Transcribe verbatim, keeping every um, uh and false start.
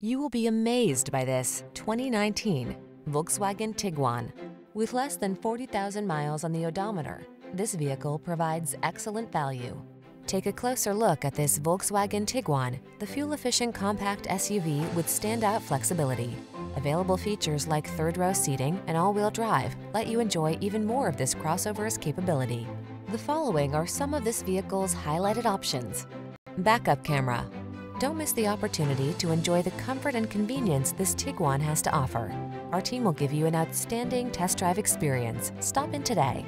You will be amazed by this twenty nineteen Volkswagen Tiguan. With less than forty thousand miles on the odometer, this vehicle provides excellent value. Take a closer look at this Volkswagen Tiguan, the fuel-efficient compact S U V with standout flexibility. Available features like third-row seating and all-wheel drive let you enjoy even more of this crossover's capability. The following are some of this vehicle's highlighted options: backup camera. Don't miss the opportunity to enjoy the comfort and convenience this Tiguan has to offer. Our team will give you an outstanding test drive experience. Stop in today.